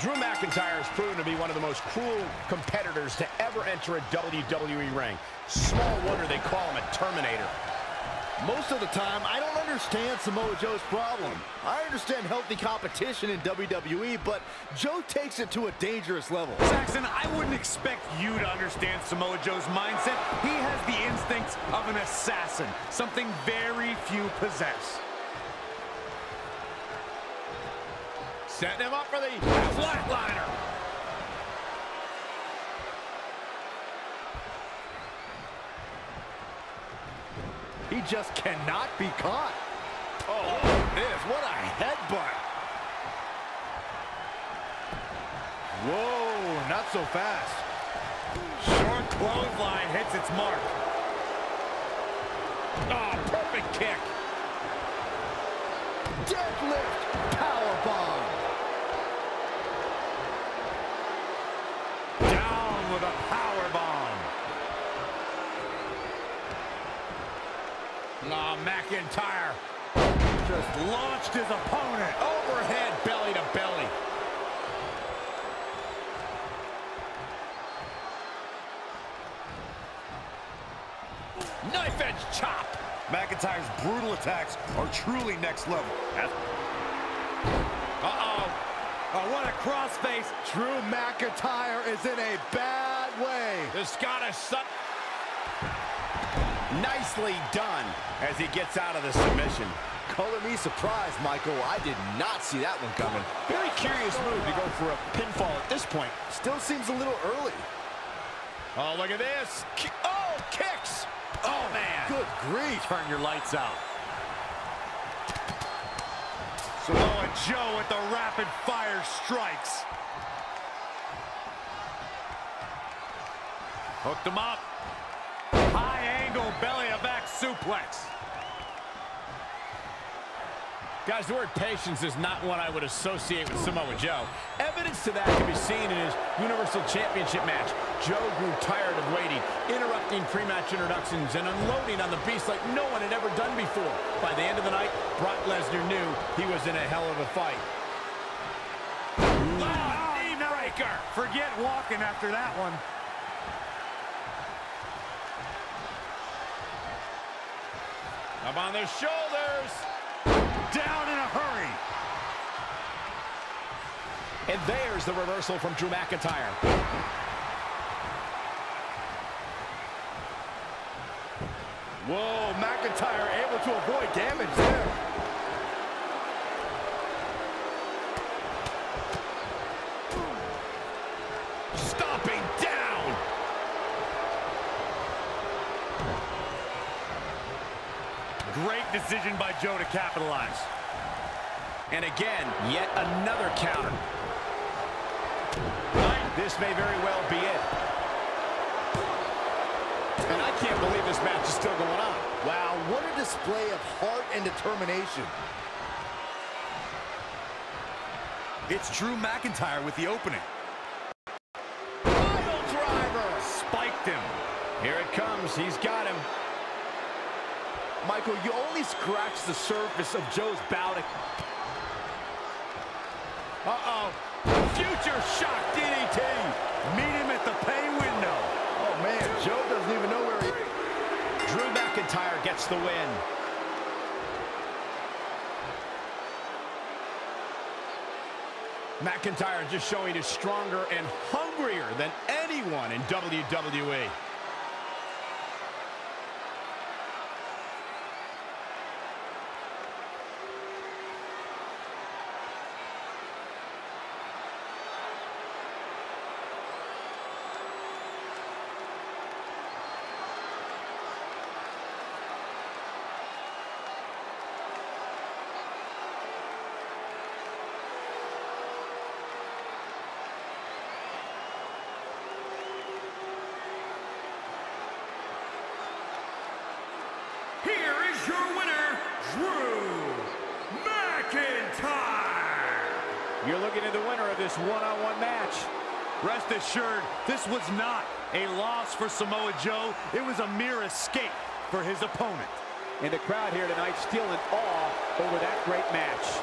Drew McIntyre has proven to be one of the most cruel competitors to ever enter a WWE ring. Small wonder they call him a Terminator. Most of the time, I don't understand Samoa Joe's problem. I understand healthy competition in WWE, but Joe takes it to a dangerous level. Saxton, I wouldn't expect you to understand Samoa Joe's mindset. He has the instincts of an assassin, something very few possess. Setting him up for the flatliner. He just cannot be caught. Oh, this, what a headbutt. Whoa, not so fast. Short clothesline hits its mark. Oh, perfect kick. Deadlift powerbomb. Down with a powerbomb. Oh, McIntyre just launched his opponent. Overhead, belly to belly. Knife edge chop. McIntyre's brutal attacks are truly next level. Oh, what a crossface. Drew McIntyre is in a bad way. This gotta suck. Nicely done as he gets out of the submission. Color me surprised, Michael. I did not see that one coming. Very curious move to go for a pinfall at this point. Still seems a little early. Oh, look at this. Oh, kicks. Oh, man. Good grief. Turn your lights out. Samoa Joe with the rapid fire strikes. Hooked him up. High angle belly-to-back suplex. Guys, the word patience is not one I would associate with Samoa Joe. Evidence to that can be seen in his Universal Championship match. Joe grew tired of waiting, interrupting pre-match introductions and unloading on the beast like no one had ever done before. By the end of the night, Brock Lesnar knew he was in a hell of a fight. Wow, knee breaker. Forget walking after that one. Up on their shoulders. Down in a hurry. And there's the reversal from Drew McIntyre. Whoa, McIntyre able to avoid damage there. Stomping down. Great decision by Joe to capitalize. And again, yet another counter. This may very well be it. And I can't believe this match is still going on. Wow, what a display of heart and determination. It's Drew McIntyre with the opening. Wild driver. Spiked him. Here it comes. He's got him. Michael, you only scratch the surface of Joe's bout. Uh-oh. Future shock DDT. Meet him at the pay window. Oh, man, Joe doesn't even know where he is. Drew McIntyre gets the win. McIntyre just showing he's stronger and hungrier than anyone in WWE. Your winner, Drew McIntyre. You're looking at the winner of this one-on-one match. Rest assured, this was not a loss for Samoa Joe. It was a mere escape for his opponent. And the crowd here tonight still in awe over that great match.